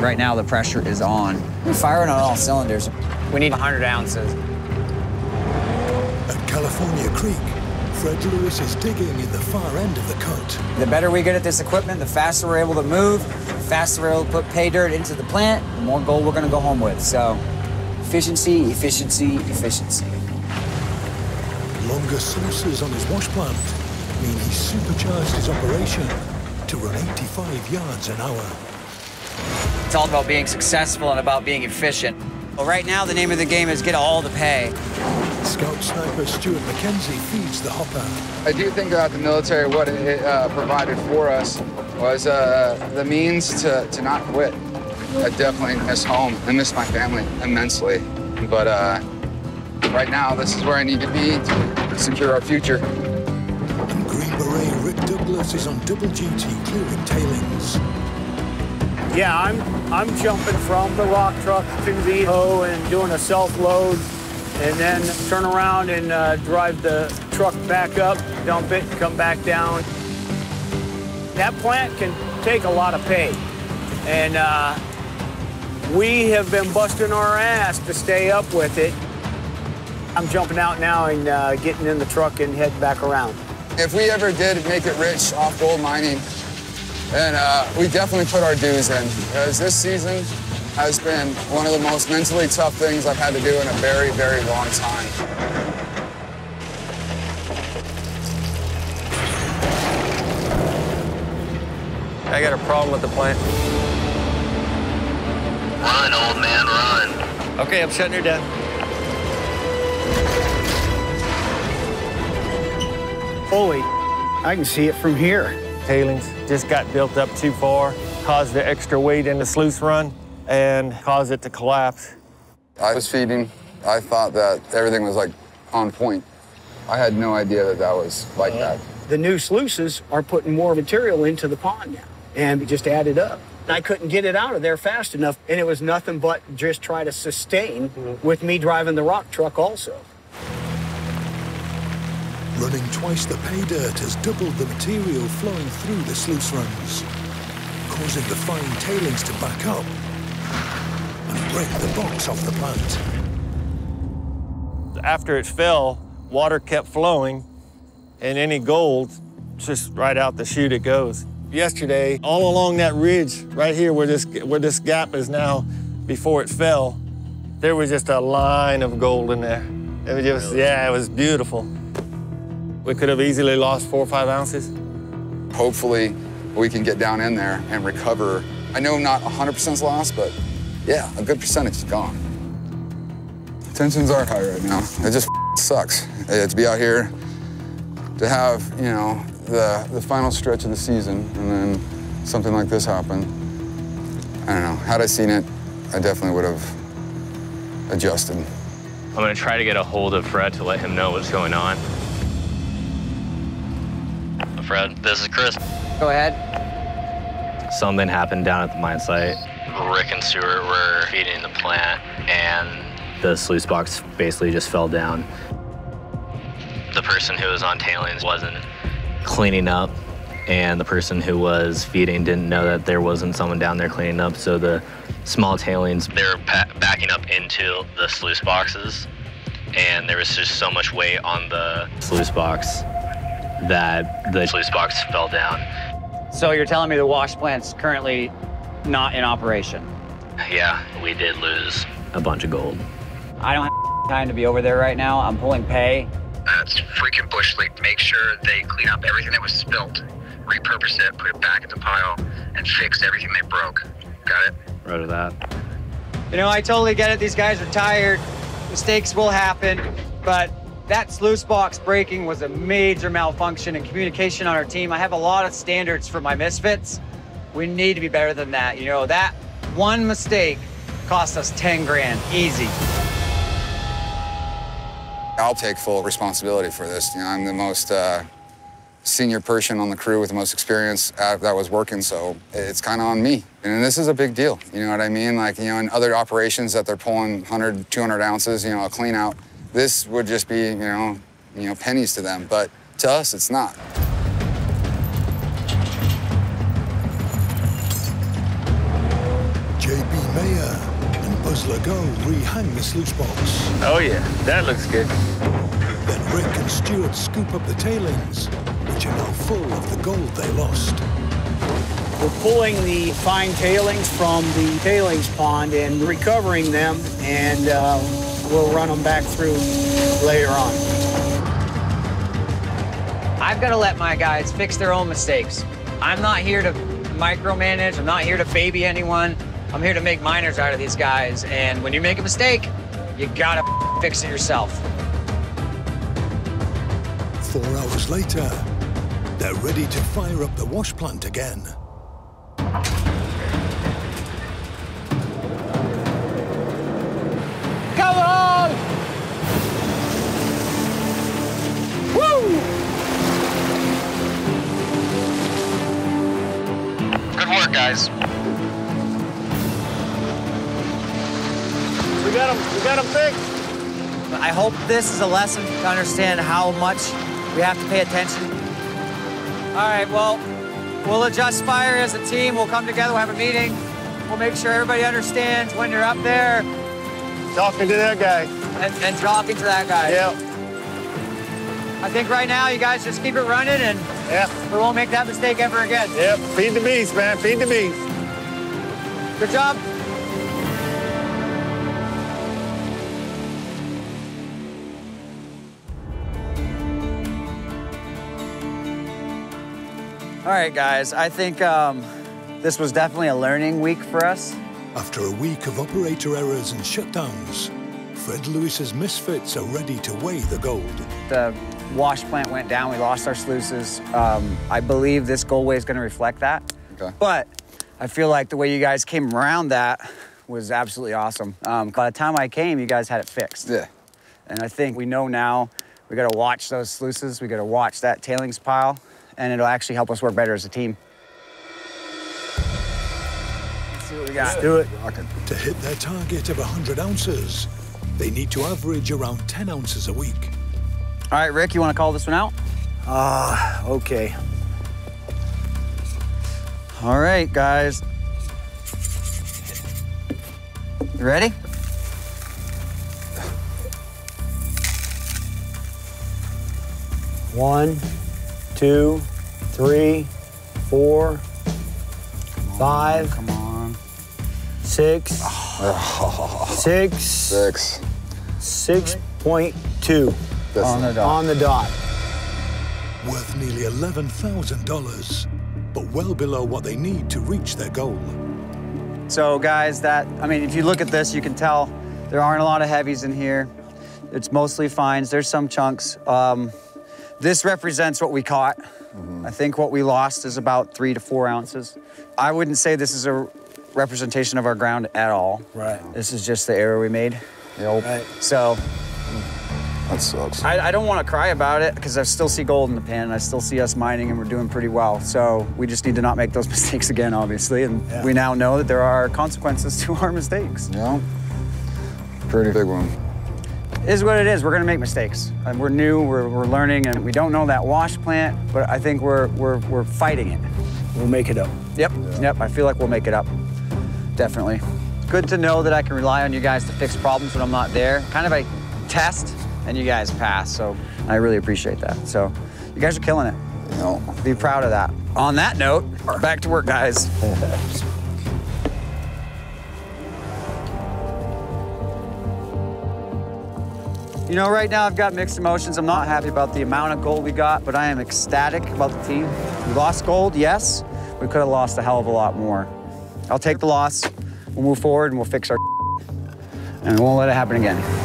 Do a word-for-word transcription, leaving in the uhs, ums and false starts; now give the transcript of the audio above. Right now, the pressure is on. We're firing on all cylinders. We need one hundred ounces. At California Creek, Fred Lewis is digging in the far end of the cut. The better we get at this equipment, the faster we're able to move, the faster we're able to put pay dirt into the plant, the more gold we're going to go home with. So efficiency, efficiency, efficiency. Longer sluices on his wash plant mean he's supercharged his operation to run eighty-five yards an hour. It's all about being successful and about being efficient. Well, right now, the name of the game is get all the pay. Scout sniper Stuart McKenzie feeds the hopper. I do think about the military, what it uh, provided for us was uh, the means to, to not quit. I definitely miss home. I miss my family immensely. But uh, right now, this is where I need to be to secure our future. And Green Beret Rick Douglas is on double duty clearing tailings. Yeah, I'm, I'm jumping from the rock truck to the hoe and doing a self-load, and then turn around and uh, drive the truck back up, dump it, come back down. That plant can take a lot of pay, and uh, we have been busting our ass to stay up with it. I'm jumping out now and uh, getting in the truck and heading back around. If we ever did make it rich off gold mining, and uh, we definitely put our dues in, because this season has been one of the most mentally tough things I've had to do in a very, very long time. I got a problem with the plant. Run, old man, run. Okay, I'm shutting her down. Holy, I can see it from here. Tailings just got built up too far, caused the extra weight in the sluice run, and caused it to collapse. I was feeding. I thought that everything was, like, on point. I had no idea that that was like uh, that. The new sluices are putting more material into the pond now, and it just added up. I couldn't get it out of there fast enough, and it was nothing but just try to sustain mm-hmm. with me driving the rock truck also. Running twice the pay dirt has doubled the material flowing through the sluice runs, causing the fine tailings to back up and break the box off the plant. After it fell, water kept flowing, and any gold, just right out the chute it goes. Yesterday, all along that ridge right here where this, where this gap is now, before it fell, there was just a line of gold in there. It was just, yeah, it was beautiful. We could have easily lost four or five ounces. Hopefully, we can get down in there and recover. I know not one hundred percent lost, but yeah, a good percentage is gone. Tensions are high right now. It just sucks to be out here, to have, you know, the, the final stretch of the season, and then something like this happen. I don't know. Had I seen it, I definitely would have adjusted. I'm going to try to get a hold of Fred to let him know what's going on. Fred, this is Chris. Go ahead. Something happened down at the mine site. Rick and Stuart were feeding the plant, and the sluice box basically just fell down. The person who was on tailings wasn't cleaning up, and the person who was feeding didn't know that there wasn't someone down there cleaning up, so the small tailings, they were pa backing up into the sluice boxes, and there was just so much weight on the sluice box that the sluice box fell down. So you're telling me the wash plant's currently not in operation? Yeah, we did lose a bunch of gold. I don't have time to be over there right now. I'm pulling pay. That's freaking bush league. Make sure they clean up everything that was spilled, repurpose it, put it back in the pile, and fix everything they broke. Got it? Right of that. You know, I totally get it. These guys are tired. Mistakes will happen, but that sluice box breaking was a major malfunction in communication on our team. I have a lot of standards for my misfits. We need to be better than that. You know, that one mistake cost us ten grand, easy. I'll take full responsibility for this. You know, I'm the most uh, senior person on the crew with the most experience that was working, so it's kind of on me. And this is a big deal, you know what I mean? Like, you know, in other operations that they're pulling one hundred, two hundred ounces, you know, a clean out, this would just be, you know, you know, pennies to them, but to us, it's not. J B Lago rehung this loose box. Oh yeah, that looks good. Then Rick and Stuart scoop up the tailings, which are now full of the gold they lost. We're pulling the fine tailings from the tailings pond and recovering them, and uh, we'll run them back through later on. I've got to let my guys fix their own mistakes. I'm not here to micromanage. I'm not here to baby anyone. I'm here to make miners out of these guys. And when you make a mistake, you gotta fix it yourself. Four hours later, they're ready to fire up the wash plant again. Come on! Woo! Good work, guys. We got them, we got them fixed. I hope this is a lesson to understand how much we have to pay attention. All right, well, we'll adjust fire as a team. We'll come together, we'll have a meeting. We'll make sure everybody understands when you're up there. Talking to that guy. And, and talking to that guy. Yeah. I think right now you guys just keep it running and yeah. We won't make that mistake ever again. Yep, yeah. Feed the beast, man, feed the beast. Good job. All right, guys, I think um, this was definitely a learning week for us. After a week of operator errors and shutdowns, Fred Lewis's misfits are ready to weigh the gold. The wash plant went down, we lost our sluices. Um, I believe this gold weigh is gonna reflect that. Okay. But I feel like the way you guys came around that was absolutely awesome. Um, by the time I came, you guys had it fixed. Yeah. And I think we know now, we gotta watch those sluices, we gotta watch that tailings pile, and it'll actually help us work better as a team. Let's see what we got. Let's do it. To hit their target of one hundred ounces, they need to average around ten ounces a week. All right, Rick, you want to call this one out? Ah, uh, okay. All right, guys. You ready? One. Two, three, four, come five, on, come on. Six, oh. six, six, six point two on the dot. On the dot. Worth nearly eleven thousand dollars, but well below what they need to reach their goal. So, guys, that I mean, if you look at this, you can tell there aren't a lot of heavies in here. It's mostly fines. There's some chunks. Um, This represents what we caught. Mm-hmm. I think what we lost is about three to four ounces. I wouldn't say this is a representation of our ground at all. Right. This is just the error we made. Yep. Right. So. That sucks. I, I don't want to cry about it because I still see gold in the pan and I still see us mining and we're doing pretty well. So we just need to not make those mistakes again, obviously. And yeah. We now know that there are consequences to our mistakes. Yeah. Pretty big one. Is what it is. We're gonna make mistakes. And we're new, we're, we're learning, and we don't know that wash plant, but I think we're we're we're fighting it. We'll make it up. Yep, yeah. yep, I feel like we'll make it up. Definitely. Good to know that I can rely on you guys to fix problems when I'm not there. Kind of a test, and you guys pass, so I really appreciate that. So you guys are killing it. No. Be proud of that. On that note, back to work, guys. You know, right now I've got mixed emotions. I'm not happy about the amount of gold we got, but I am ecstatic about the team. We lost gold, yes. We could have lost a hell of a lot more. I'll take the loss. We'll move forward and we'll fix our and we won't let it happen again.